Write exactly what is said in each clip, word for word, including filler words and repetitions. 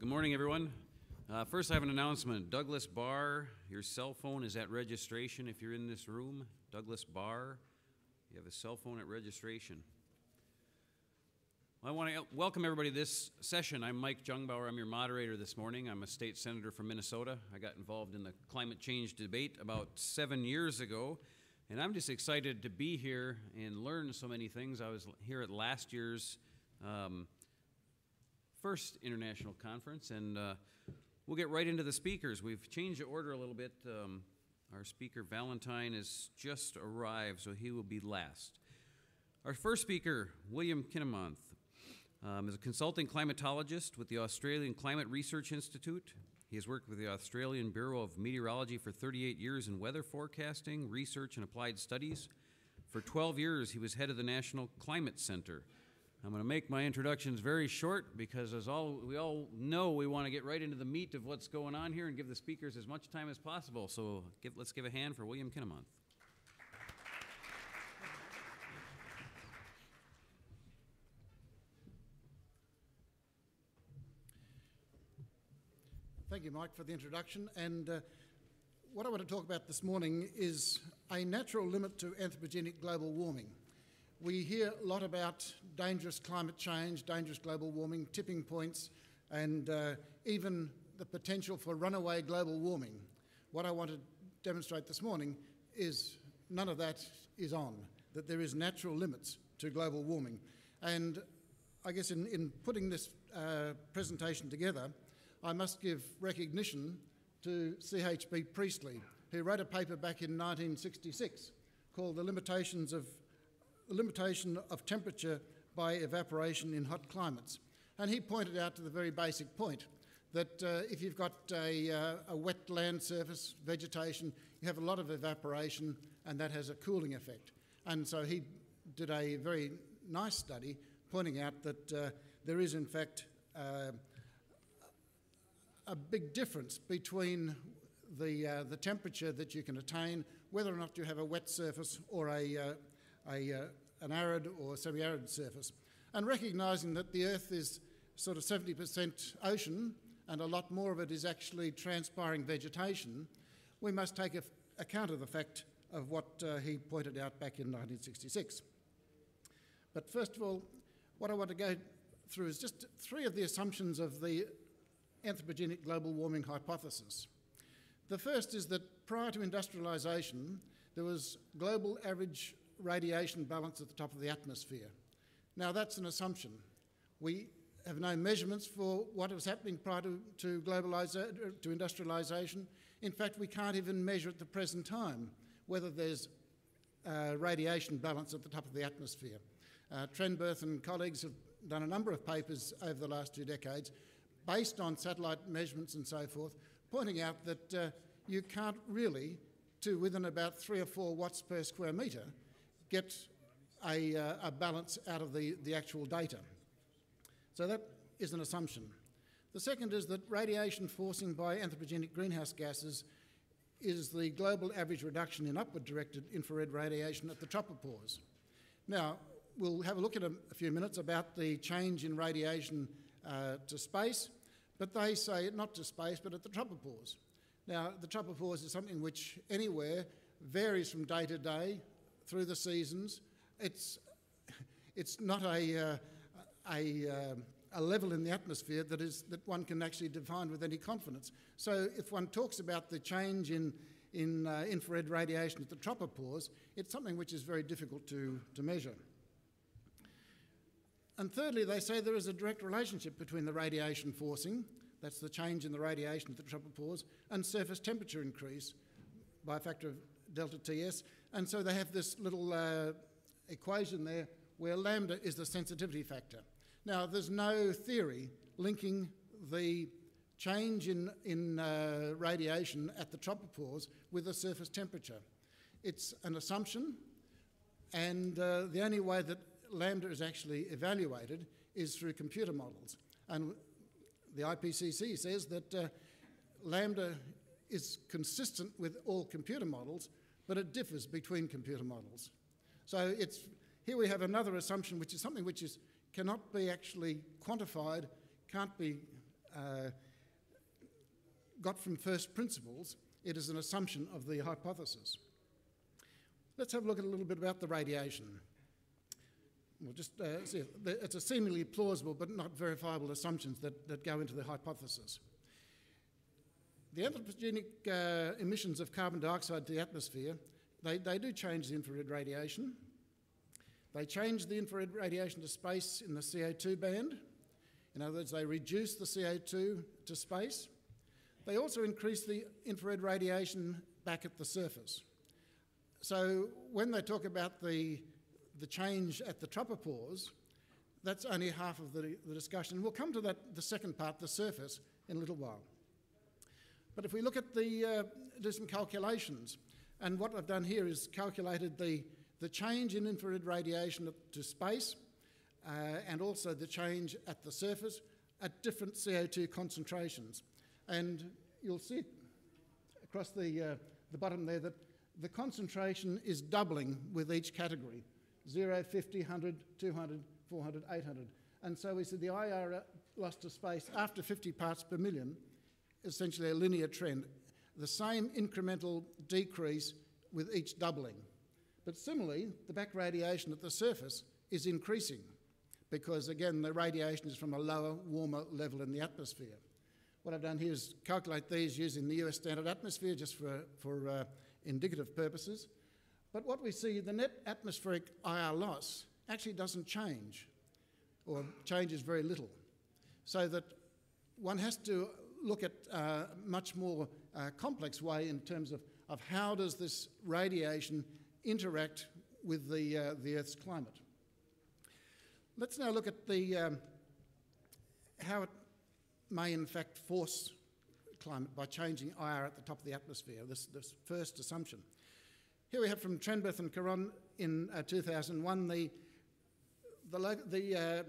Good morning, everyone. Uh, first, I have an announcement. Douglas Barr, your cell phone is at registration if you're in this room. Douglas Barr, you have a cell phone at registration. I want to welcome everybody to this session. I'm Mike Jungbauer. I'm your moderator this morning. I'm a state senator from Minnesota. I got involved in the climate change debate about seven years ago, and I'm just excited to be here and learn so many things. I was here at last year's um, first international conference, and uh, we'll get right into the speakers. We've changed the order a little bit. Um, our speaker, Valentine, has just arrived, so he will be last. Our first speaker, William Kininmonth. Um, is a consulting climatologist with the Australian Climate Research Institute. He has worked with the Australian Bureau of Meteorology for thirty-eight years in weather forecasting, research, and applied studies. For twelve years, he was head of the National Climate Center. I'm going to make my introductions very short because, as all we all know, we want to get right into the meat of what's going on here and give the speakers as much time as possible. So give, let's give a hand for William Kininmonth. Thank you, Mike, for the introduction. And uh, what I want to talk about this morning is a natural limit to anthropogenic global warming. We hear a lot about dangerous climate change, dangerous global warming, tipping points, and uh, even the potential for runaway global warming. What I want to demonstrate this morning is none of that is on, that there is natural limits to global warming. And I guess in, in putting this uh, presentation together, I must give recognition to C H B Priestley, who wrote a paper back in nineteen sixty-six called The Limitations of, Limitation of Temperature by Evaporation in Hot Climates. And he pointed out to the very basic point that uh, if you've got a, uh, a wet land surface, vegetation, you have a lot of evaporation and that has a cooling effect. And so he did a very nice study pointing out that uh, there is in fact uh, a big difference between the, uh, the temperature that you can attain, whether or not you have a wet surface or a, uh, a, uh, an arid or semi-arid surface. And recognising that the Earth is sort of seventy percent ocean and a lot more of it is actually transpiring vegetation, we must take a account of the fact of what uh, he pointed out back in nineteen sixty-six. But first of all, what I want to go through is just three of the assumptions of the anthropogenic global warming hypothesis. The first is that prior to industrialisation, there was global average radiation balance at the top of the atmosphere. Now that's an assumption. We have no measurements for what was happening prior to, to, globalisation, to industrialisation. In fact, we can't even measure at the present time whether there's uh, radiation balance at the top of the atmosphere. Uh, Trenberth and colleagues have done a number of papers over the last two decades based on satellite measurements and so forth, pointing out that uh, you can't really, to within about three or four watts per square metre, get a, uh, a balance out of the, the actual data. So that is an assumption. The second is that radiation forcing by anthropogenic greenhouse gases is the global average reduction in upward-directed infrared radiation at the tropopause. Now, we'll have a look in a, a few minutes about the change in radiation Uh, to space, but they say not to space, but at the tropopause. Now, the tropopause is something which anywhere varies from day to day through the seasons. It's it's not a uh, a, uh, a level in the atmosphere that is that one can actually define with any confidence. So, if one talks about the change in in uh, infrared radiation at the tropopause, it's something which is very difficult to to measure. And thirdly, they say there is a direct relationship between the radiation forcing, that's the change in the radiation at the tropopause, and surface temperature increase by a factor of delta T S. And so they have this little uh, equation there where lambda is the sensitivity factor. Now, there's no theory linking the change in, in uh, radiation at the tropopause with the surface temperature. It's an assumption, and uh, the only way that lambda is actually evaluated is through computer models. And the I P C C says that uh, lambda is consistent with all computer models, but it differs between computer models. So it's, here we have another assumption, which is something which is, cannot be actually quantified, can't be uh, got from first principles. It is an assumption of the hypothesis. Let's have a look at a little bit about the radiation. We'll just uh, see it. It's a seemingly plausible but not verifiable assumptions that, that go into the hypothesis. The anthropogenic uh, emissions of carbon dioxide to the atmosphere, they, they do change the infrared radiation. They change the infrared radiation to space in the C O two band. In other words, they reduce the C O two to space. They also increase the infrared radiation back at the surface. So when they talk about the, the change at the tropopause, that's only half of the, the discussion. We'll come to that, the second part, the surface, in a little while. But if we look at the, uh, do some calculations, and what I've done here is calculated the, the change in infrared radiation to space uh, and also the change at the surface at different C O two concentrations. And you'll see across the, uh, the bottom there that the concentration is doubling with each category, zero, fifty, one hundred, two hundred, four hundred, eight hundred. And so we see the I R loss to space after fifty parts per million, essentially a linear trend, the same incremental decrease with each doubling. But similarly, the back radiation at the surface is increasing because, again, the radiation is from a lower, warmer level in the atmosphere. What I've done here is calculate these using the U S standard atmosphere just for, for uh, indicative purposes. But what we see, the net atmospheric I R loss actually doesn't change, or changes very little. So that one has to look at a much more uh, complex way in terms of, of how does this radiation interact with the, uh, the Earth's climate. Let's now look at the, um, how it may in fact force climate by changing I R at the top of the atmosphere, this, this first assumption. Here we have from Trenberth and Caron in uh, two thousand one the, the, the uh,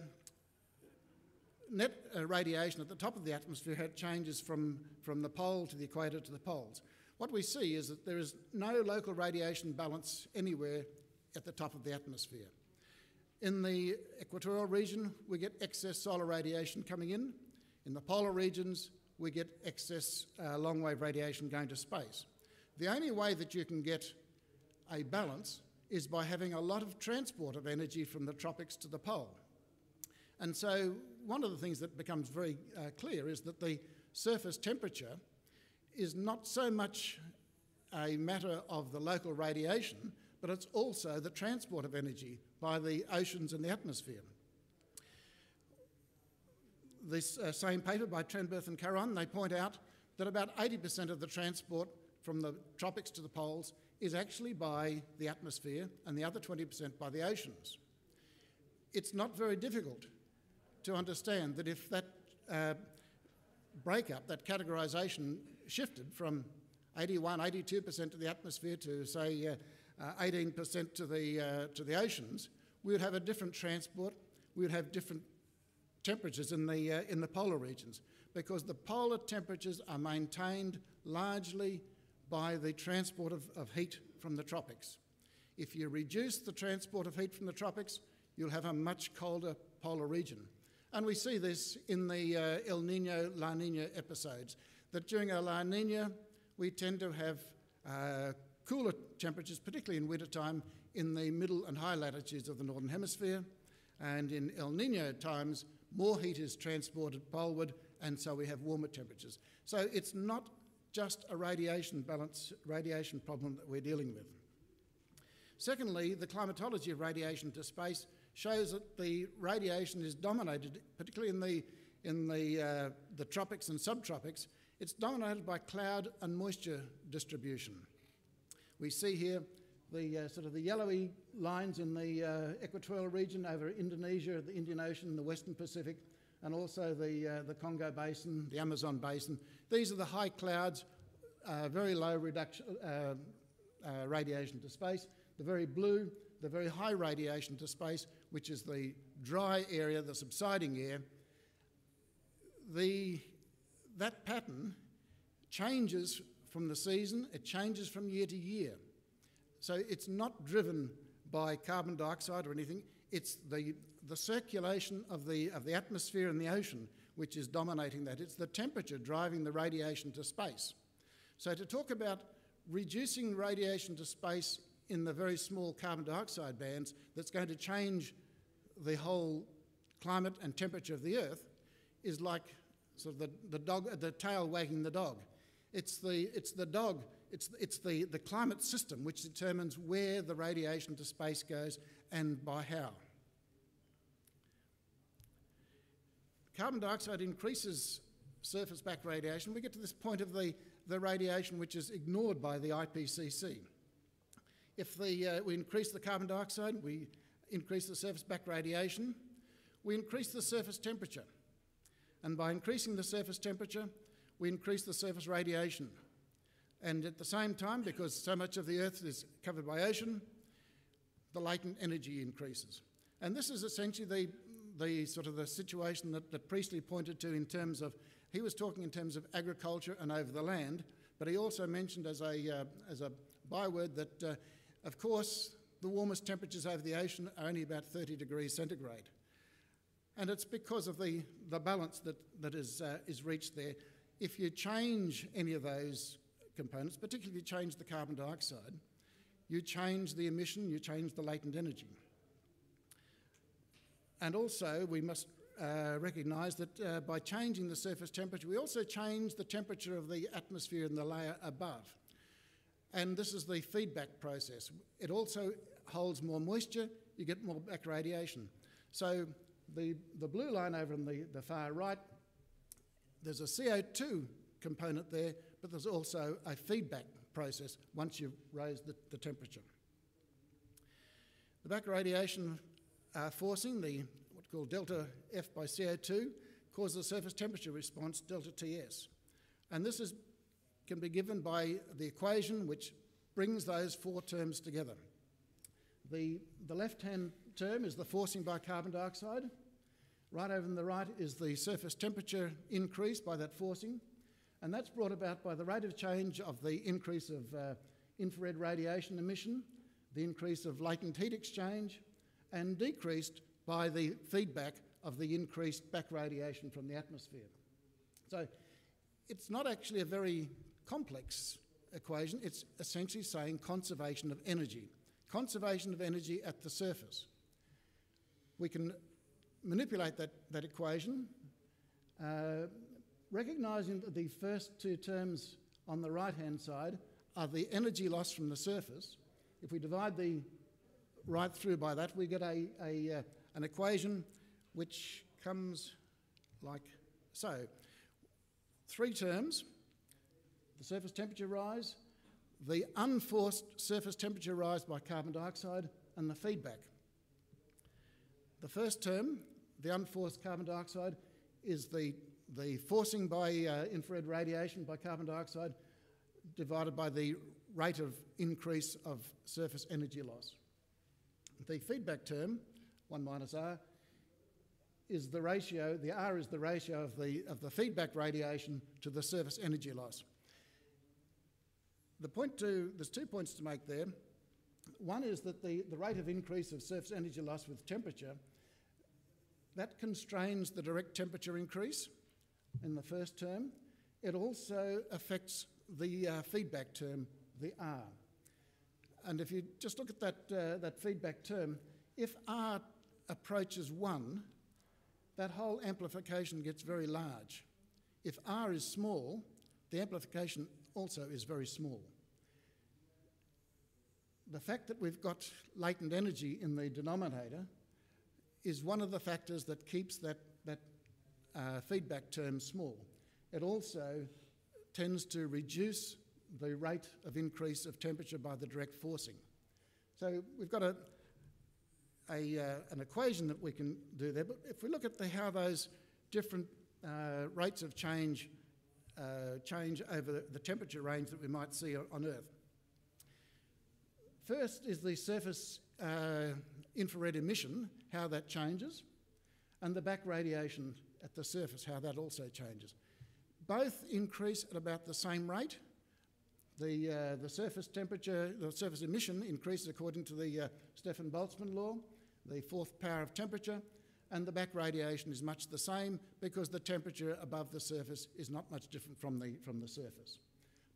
net uh, radiation at the top of the atmosphere had changes from, from the pole to the equator to the poles. What we see is that there is no local radiation balance anywhere at the top of the atmosphere. In the equatorial region, we get excess solar radiation coming in. In the polar regions, we get excess uh, long-wave radiation going to space. The only way that you can get a balance is by having a lot of transport of energy from the tropics to the pole. And so one of the things that becomes very uh, clear is that the surface temperature is not so much a matter of the local radiation, but it's also the transport of energy by the oceans and the atmosphere. This uh, same paper by Trenberth and Caron, they point out that about eighty percent of the transport from the tropics to the poles is actually by the atmosphere and the other twenty percent by the oceans. It's not very difficult to understand that if that uh, breakup, that categorisation shifted from eighty-one, eighty-two percent to the atmosphere to, say, uh, uh, eighteen percent to the, uh, to the oceans, we would have a different transport, we would have different temperatures in the, uh, in the polar regions, because the polar temperatures are maintained largely by the transport of, of heat from the tropics. If you reduce the transport of heat from the tropics, you'll have a much colder polar region. And we see this in the uh, El Niño, La Niña episodes, that during a La Niña, we tend to have uh, cooler temperatures, particularly in wintertime, in the middle and high latitudes of the Northern Hemisphere. And in El Niño times, more heat is transported poleward, and so we have warmer temperatures. So it's not just a radiation balance, radiation problem that we're dealing with. Secondly, the climatology of radiation to space shows that the radiation is dominated, particularly in the, in the, uh, the tropics and subtropics, it's dominated by cloud and moisture distribution. We see here the uh, sort of the yellowy lines in the uh, equatorial region over Indonesia, the Indian Ocean, the Western Pacific, and also the, uh, the Congo Basin, the Amazon Basin. These are the high clouds, uh, very low reduction, uh, uh, radiation to space. The very blue, the very high radiation to space, which is the dry area, the subsiding air, the, that pattern changes from the season, it changes from year to year. So it's not driven by carbon dioxide or anything, it's the, the circulation of the, of the atmosphere and the ocean which is dominating that. It's the temperature driving the radiation to space. So to talk about reducing radiation to space in the very small carbon dioxide bands that's going to change the whole climate and temperature of the Earth is like sort of the, the, dog, the tail wagging the dog. It's the, it's the dog, it's, it's the, the climate system which determines where the radiation to space goes and by how. Carbon dioxide increases surface back radiation. We get to this point of the, the radiation which is ignored by the I P C C. If the, uh, we increase the carbon dioxide, we increase the surface back radiation. We increase the surface temperature. And by increasing the surface temperature, we increase the surface radiation. And at the same time, because so much of the Earth is covered by ocean, the latent energy increases. And this is essentially the, the sort of the situation that, that Priestley pointed to in terms of, he was talking in terms of agriculture and over the land, but he also mentioned as a, uh, as a byword that, uh, of course, the warmest temperatures over the ocean are only about thirty degrees centigrade. And it's because of the, the balance that, that is, uh, is reached there. If you change any of those components, particularly if you change the carbon dioxide, you change the emission, you change the latent energy. And also, we must uh, recognise that uh, by changing the surface temperature, we also change the temperature of the atmosphere in the layer above. And this is the feedback process. It also holds more moisture, you get more back radiation. So the, the blue line over on the, the far right, there's a C O two component there, but there's also a feedback process once you raise the, the temperature. The back radiation Uh, forcing, the what's called delta F by C O two, causes a surface temperature response, delta T S. And this is, can be given by the equation which brings those four terms together. The, the left-hand term is the forcing by carbon dioxide. Right over on the right is the surface temperature increase by that forcing. And that's brought about by the rate of change of the increase of uh, infrared radiation emission, the increase of latent heat exchange, and decreased by the feedback of the increased back radiation from the atmosphere. So it's not actually a very complex equation. It's essentially saying conservation of energy. Conservation of energy at the surface. We can manipulate that, that equation, uh, recognising that the first two terms on the right-hand side are the energy loss from the surface. If we divide the right through by that, we get a, a, uh, an equation which comes like so. Three terms, the surface temperature rise, the unforced surface temperature rise by carbon dioxide, and the feedback. The first term, the unforced carbon dioxide, is the, the forcing by uh, infrared radiation by carbon dioxide divided by the rate of increase of surface energy loss. The feedback term, one minus R, is the ratio, the R is the ratio of the, of the feedback radiation to the surface energy loss. The point to, there's two points to make there. One is that the, the rate of increase of surface energy loss with temperature, that constrains the direct temperature increase in the first term. It also affects the uh, feedback term, the R. And if you just look at that, uh, that feedback term, if R approaches one, that whole amplification gets very large. If R is small, the amplification also is very small. The fact that we've got latent energy in the denominator is one of the factors that keeps that, that uh, feedback term small. It also tends to reduce the rate of increase of temperature by the direct forcing. So we've got a, a, uh, an equation that we can do there, but if we look at the, how those different uh, rates of change uh, change over the temperature range that we might see on Earth. First is the surface uh, infrared emission, how that changes, and the back radiation at the surface, how that also changes. Both increase at about the same rate. The, uh, the surface temperature, the surface emission increases according to the uh, Stefan-Boltzmann law, the fourth power of temperature, and the back radiation is much the same because the temperature above the surface is not much different from the, from the surface.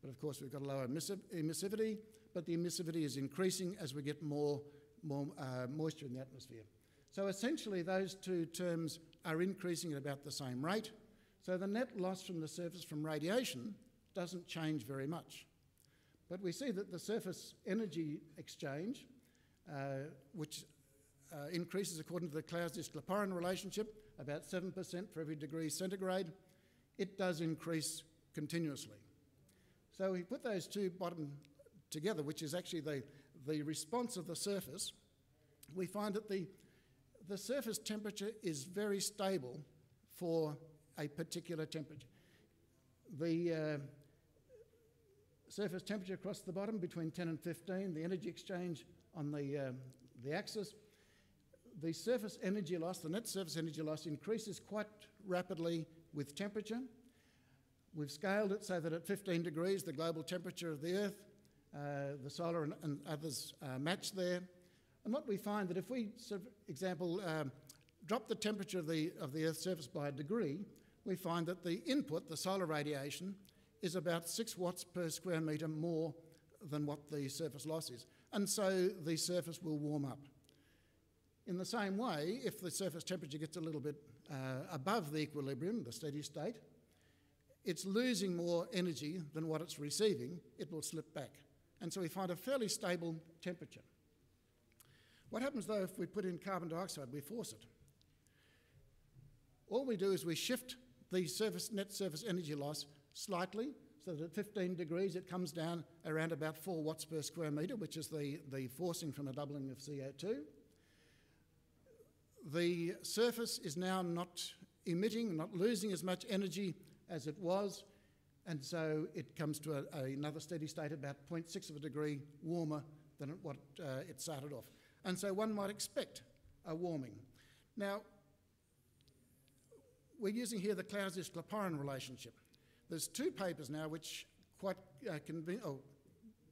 But of course we've got a lower emissiv emissivity, but the emissivity is increasing as we get more, more uh, moisture in the atmosphere. So essentially those two terms are increasing at about the same rate, so the net loss from the surface from radiation doesn't change very much. But we see that the surface energy exchange, uh, which uh, increases according to the Clausius-Clapeyron relationship, about seven percent for every degree centigrade, it does increase continuously. So we put those two bottom together, which is actually the, the response of the surface, we find that the, the surface temperature is very stable for a particular temperature. The uh, surface temperature across the bottom between ten and fifteen, the energy exchange on the, uh, the axis. The surface energy loss, the net surface energy loss, increases quite rapidly with temperature. We've scaled it so that at fifteen degrees, the global temperature of the Earth, uh, the solar and, and others uh, match there. And what we find that if we, for example, um, drop the temperature of the, of the Earth's surface by a degree, we find that the input, the solar radiation, is about six watts per square metre more than what the surface loss is. And so the surface will warm up. In the same way, if the surface temperature gets a little bit uh, above the equilibrium, the steady state, it's losing more energy than what it's receiving, it will slip back. And so we find a fairly stable temperature. What happens though if we put in carbon dioxide? We force it. All we do is we shift the surface, net surface energy loss slightly, so that at fifteen degrees it comes down around about four watts per square metre, which is the, the forcing from a doubling of C O two. The surface is now not emitting, not losing as much energy as it was, and so it comes to a, a, another steady state about zero point six of a degree warmer than it, what uh, it started off. And so one might expect a warming. Now, we're using here the Clausius-Clapeyron relationship. There's two papers now which quite uh, oh,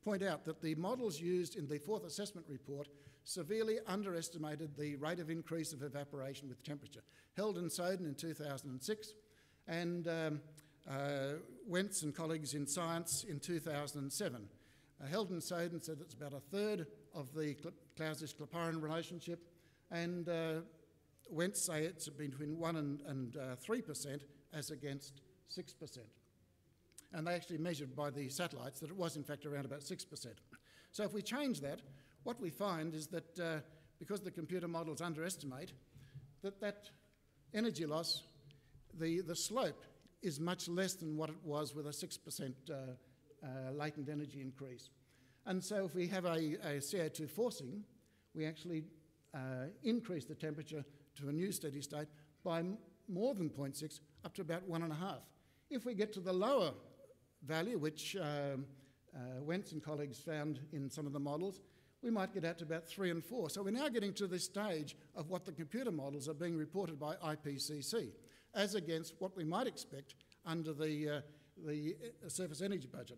point out that the models used in the fourth assessment report severely underestimated the rate of increase of evaporation with temperature. Held and Soden in two thousand six, and um, uh, Wentz and colleagues in Science in two thousand seven. Uh, Held and Soden said it's about a third of the Clausius-Clapeyron relationship, and uh, Wentz say it's between one and, and uh, three percent, as against six percent. And they actually measured by the satellites that it was in fact around about six percent. So if we change that, what we find is that uh, because the computer models underestimate, that that energy loss, the the slope is much less than what it was with a six percent uh, uh, latent energy increase. And so if we have a, a C O two forcing, we actually uh, increase the temperature to a new steady state by m more than zero point six, up to about one and a half. If we get to the lower value, which um, uh, Wentz and colleagues found in some of the models, we might get out to about three and four. So we're now getting to this stage of what the computer models are being reported by I P C C, as against what we might expect under the, uh, the surface energy budget.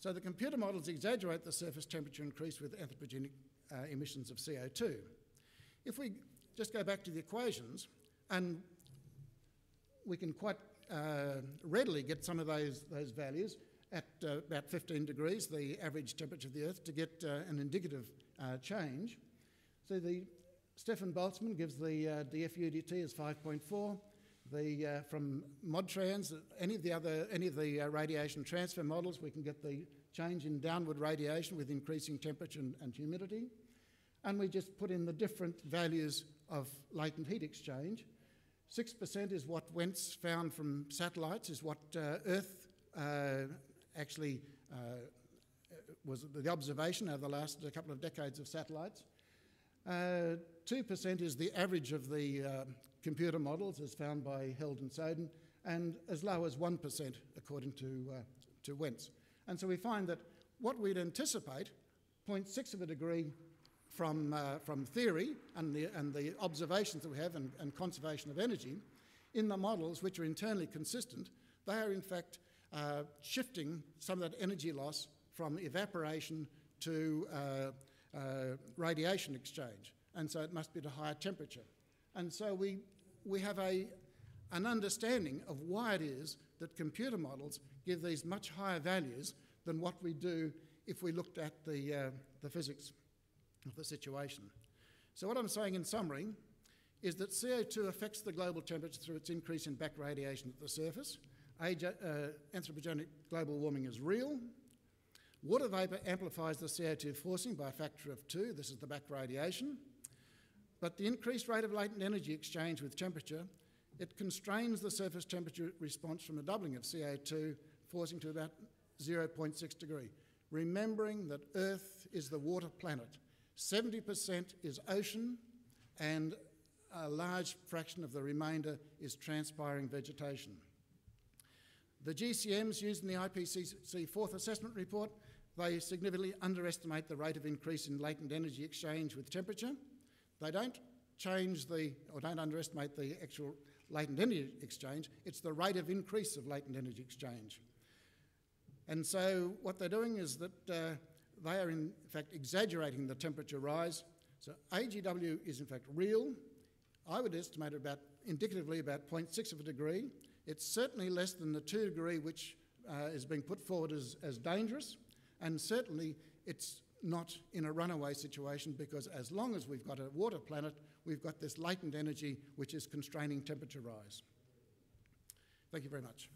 So the computer models exaggerate the surface temperature increase with anthropogenic uh, emissions of C O two. If we just go back to the equations, and we can quite uh, readily get some of those, those values at uh, about fifteen degrees, the average temperature of the Earth, to get uh, an indicative uh, change. So the Stefan-Boltzmann gives the uh, D F U D T as five point four. The, uh, from MODTRANs, any of the, other, any of the uh, radiation transfer models, we can get the change in downward radiation with increasing temperature and, and humidity. And we just put in the different values of latent heat exchange. six percent is what Wentz found from satellites, is what uh, Earth uh, actually uh, was the observation over the last couple of decades of satellites. Uh, two percent is the average of the uh, computer models as found by Held and Soden, and as low as one percent according to, uh, to Wentz. And so we find that what we'd anticipate, zero point six of a degree from, uh, from theory and the, and the observations that we have and, and conservation of energy, in the models which are internally consistent, they are in fact uh, shifting some of that energy loss from evaporation to uh, uh, radiation exchange. And so it must be at a higher temperature. And so we, we have a, an understanding of why it is that computer models give these much higher values than what we do if we looked at the, uh, the physics of the situation. So what I'm saying in summary is that C O two affects the global temperature through its increase in back radiation at the surface. Age, uh, anthropogenic global warming is real. Water vapour amplifies the C O two forcing by a factor of two. This is the back radiation. But the increased rate of latent energy exchange with temperature, it constrains the surface temperature response from a doubling of C O two, forcing to about zero point six degree. Remembering that Earth is the water planet. seventy percent is ocean, and a large fraction of the remainder is transpiring vegetation. The G C Ms used in the I P C C fourth assessment report, they significantly underestimate the rate of increase in latent energy exchange with temperature. They don't change the, or don't underestimate the actual latent energy exchange, it's the rate of increase of latent energy exchange. And so what they're doing is that uh, they are in fact exaggerating the temperature rise. So A G W is in fact real. I would estimate about, indicatively about zero point six of a degree. It's certainly less than the two degree which uh, is being put forward as, as dangerous, and certainly it's not in a runaway situation, because as long as we've got a water planet, we've got this latent energy which is constraining temperature rise. Thank you very much.